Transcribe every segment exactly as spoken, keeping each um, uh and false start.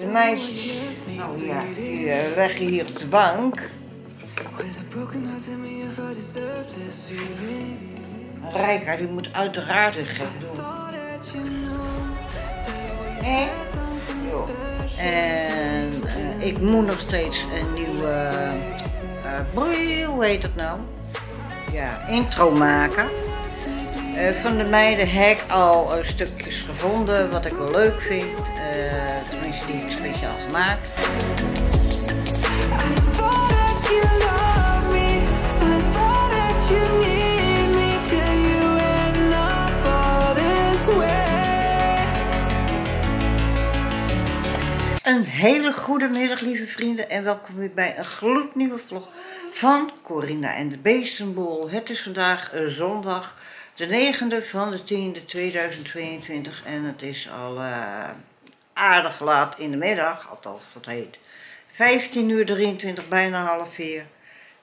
De meisjes, oh ja, die uh, leggen hier op de bank. Reika, die moet uiteraard een gek doen. Hé? En uh, ik moet nog steeds een nieuwe, uh, broei, hoe heet dat nou? Ja, intro maken. Uh, van de meiden heb ik al uh, stukjes gevonden wat ik wel leuk vind. Uh, tenminste die ik speciaal gemaakt. Een hele goede middag lieve vrienden en welkom weer bij een gloednieuwe vlog van Coriena en De Beestenboel. Het is vandaag uh, zondag de negende van de tiende tweeduizend tweeëntwintig en het is al uh, aardig laat in de middag, althans wat heet vijftien uur drieëntwintig, bijna half vier.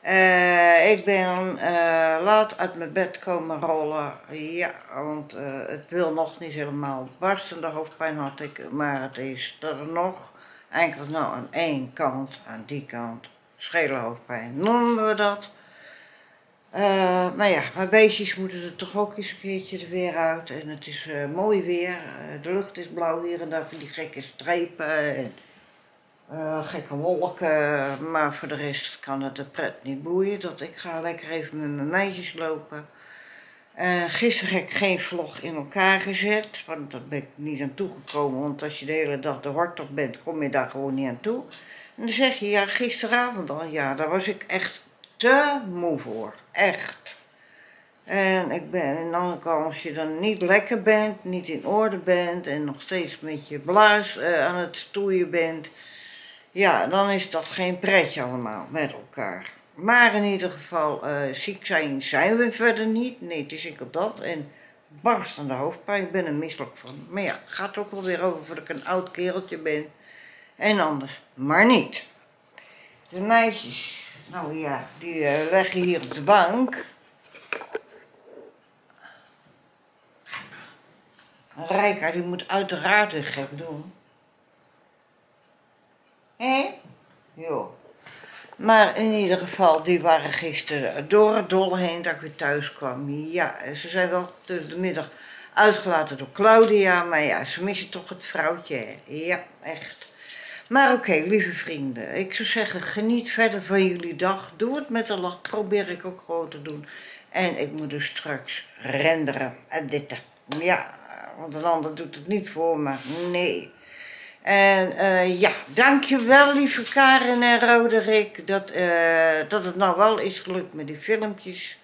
Uh, ik ben uh, laat uit mijn bed komen rollen, ja, want uh, het wil nog niet helemaal barsten, de hoofdpijn had ik, maar het is er nog. Enkel nou aan één kant, aan die kant, schele hoofdpijn noemen we dat. Uh, maar ja, mijn beestjes moeten er toch ook eens een keertje er weer uit en het is uh, mooi weer. Uh, de lucht is blauw hier en daar van die gekke strepen en uh, gekke wolken, maar voor de rest kan het de pret niet boeien. Dat ik ga lekker even met mijn meisjes lopen. Uh, gisteren heb ik geen vlog in elkaar gezet, want daar ben ik niet aan toegekomen, want als je de hele dag de hort op bent, kom je daar gewoon niet aan toe. En dan zeg je, ja gisteravond al, ja daar was ik echt te moe voor, echt. En ik ben, en dan kan, als je dan niet lekker bent, niet in orde bent en nog steeds met je blaas uh, aan het stoeien bent, ja, dan is dat geen pretje allemaal met elkaar. Maar in ieder geval, uh, ziek zijn zijn we verder niet. Nee, het is enkel dat. En barstende hoofdpijn, ik ben er misselijk van. Maar ja, het gaat ook wel weer over dat ik een oud kereltje ben. En anders, maar niet. De meisjes, nou ja, die uh, leggen hier op de bank. Reika, die moet uiteraard een gek doen. Hé? Jo. Maar in ieder geval, die waren gisteren door het dolle heen dat ik weer thuis kwam. Ja, ze zijn wel tussen de middag uitgelaten door Claudia, maar ja, ze missen toch het vrouwtje, hè? Ja, echt. Maar oké, okay, lieve vrienden, ik zou zeggen, geniet verder van jullie dag. Doe het met de lach, probeer ik ook gewoon te doen. En ik moet dus straks renderen en dit. Ja, want een ander doet het niet voor me, nee. En uh, ja, dankjewel lieve Karen en Roderick, dat, uh, dat het nou wel is gelukt met die filmpjes.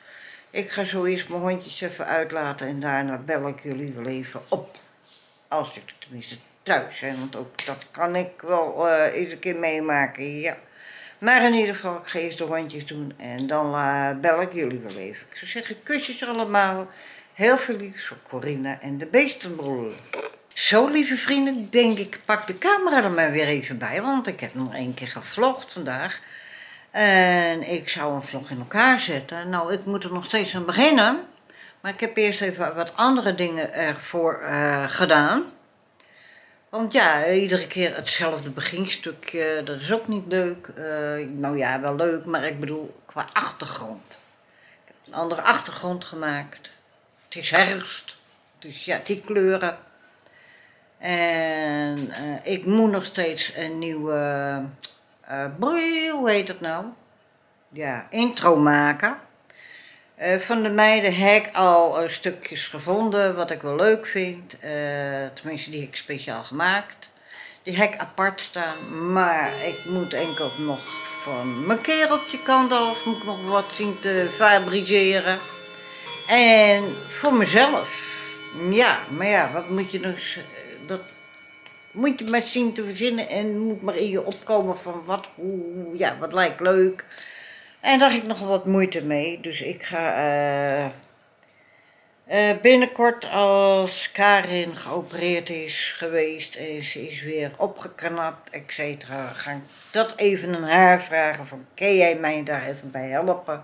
Ik ga zo eerst mijn hondjes even uitlaten en daarna bel ik jullie wel even op. Als ik tenminste thuis ben, want ook dat kan ik wel uh, eens een keer meemaken, ja. Maar in ieder geval, ik ga eerst de hondjes doen en dan uh, bel ik jullie wel even. Ik zou zeggen, kusjes allemaal. Heel veel liefs voor Coriena en De Beestenboel. Zo lieve vrienden, denk ik, pak de camera er maar weer even bij, want ik heb nog één keer gevlogd vandaag. En ik zou een vlog in elkaar zetten. Nou, ik moet er nog steeds aan beginnen. Maar ik heb eerst even wat andere dingen ervoor uh, gedaan. Want ja, iedere keer hetzelfde beginstukje, dat is ook niet leuk. Uh, nou ja, wel leuk, maar ik bedoel qua achtergrond. Ik heb een andere achtergrond gemaakt. Het is herfst, dus ja, die kleuren. En uh, ik moet nog steeds een nieuwe, uh, broei, hoe heet dat nou? Ja, intro maken. Uh, van de meiden heb ik al uh, stukjes gevonden wat ik wel leuk vind. Uh, tenminste, die heb ik speciaal gemaakt. Die heb ik apart staan, maar ik moet enkel nog van mijn kereltje kant af, moet ik nog wat zien te fabriceren. En voor mezelf. Ja, maar ja, wat moet je dus... Dat moet je maar zien te verzinnen en moet maar in je opkomen van wat, hoe, ja, wat lijkt leuk. En daar heb ik nog wat moeite mee, dus ik ga uh, uh, binnenkort, als Karin geopereerd is geweest en ze is weer opgeknapt, et cetera, ga ik dat even aan haar vragen van, kun jij mij daar even bij helpen?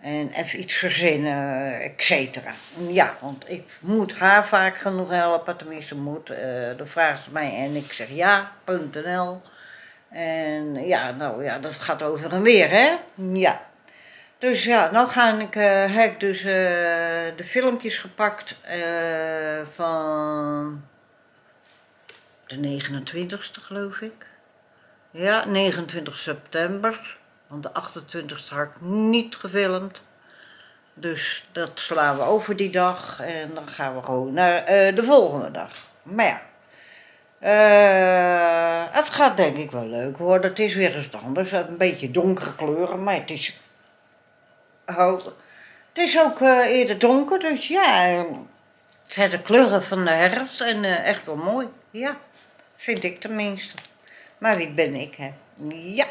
En even iets verzinnen, et cetera. Ja, want ik moet haar vaak genoeg helpen, tenminste moet. Uh, dan vraagt ze mij en ik zeg ja punt n l. En ja, nou ja, dat gaat over en weer, hè? Ja. Dus ja, nou ga ik, uh, heb ik dus uh, de filmpjes gepakt uh, van de negenentwintigste, geloof ik. Ja, negenentwintig september. Want de achtentwintigste had ik niet gefilmd. Dus dat slaan we over die dag. En dan gaan we gewoon naar uh, de volgende dag. Maar ja. Uh, het gaat denk ik wel leuk worden. Het is weer eens anders. Een beetje donkere kleuren. Maar het is... Oh, het is ook uh, eerder donker. Dus ja. Het zijn de kleuren van de herfst. En uh, echt wel mooi. Ja. Vind ik tenminste. Maar wie ben ik, hè? Ja.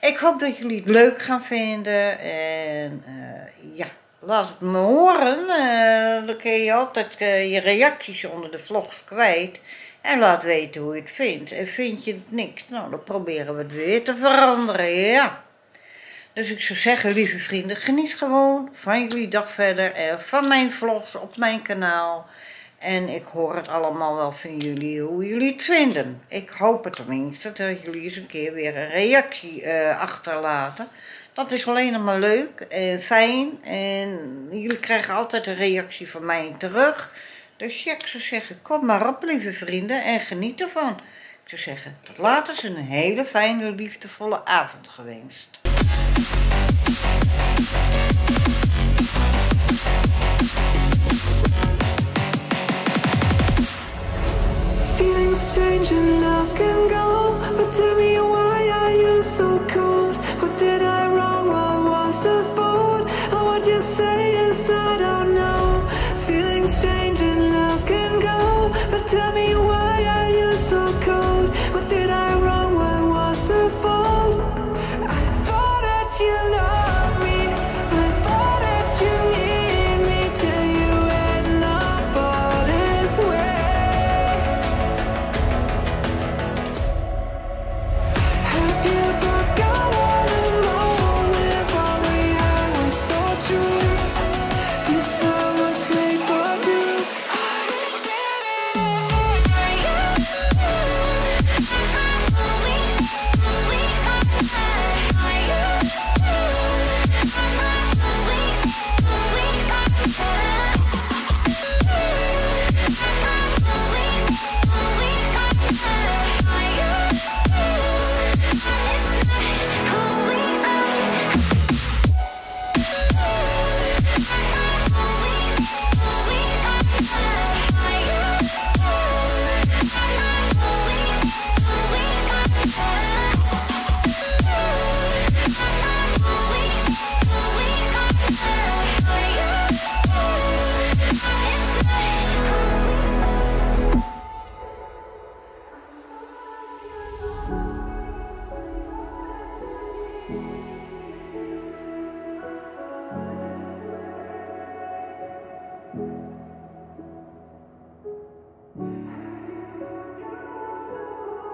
Ik hoop dat jullie het leuk gaan vinden en uh, ja, laat het me horen. Uh, dan kun je altijd uh, je reacties onder de vlogs kwijt en laat weten hoe je het vindt. En vind je het niks, nou dan proberen we het weer te veranderen, ja. Dus ik zou zeggen, lieve vrienden, geniet gewoon van jullie dag verder en van mijn vlogs op mijn kanaal. En ik hoor het allemaal wel van jullie, hoe jullie het vinden. Ik hoop het tenminste dat jullie eens een keer weer een reactie uh, achterlaten. Dat is alleen maar leuk en fijn. En jullie krijgen altijd een reactie van mij terug. Dus ja, ik zou zeggen, kom maar op lieve vrienden en geniet ervan. Ik zou zeggen, tot later is een hele fijne, liefdevolle avond gewenst. Feelings change and love can go, but tell me why are you so cold? What did I wrong? What was the fault? And what you say is I don't know. Feelings change and love can go, but tell me why are you so cold? What did I wrong? What was the fault? I thought that you loved me, I thought that you needed me.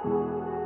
Thank you.